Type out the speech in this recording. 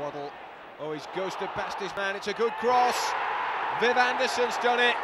Waddle always goes to Basti's man, it's a good cross. Viv Anderson's done it.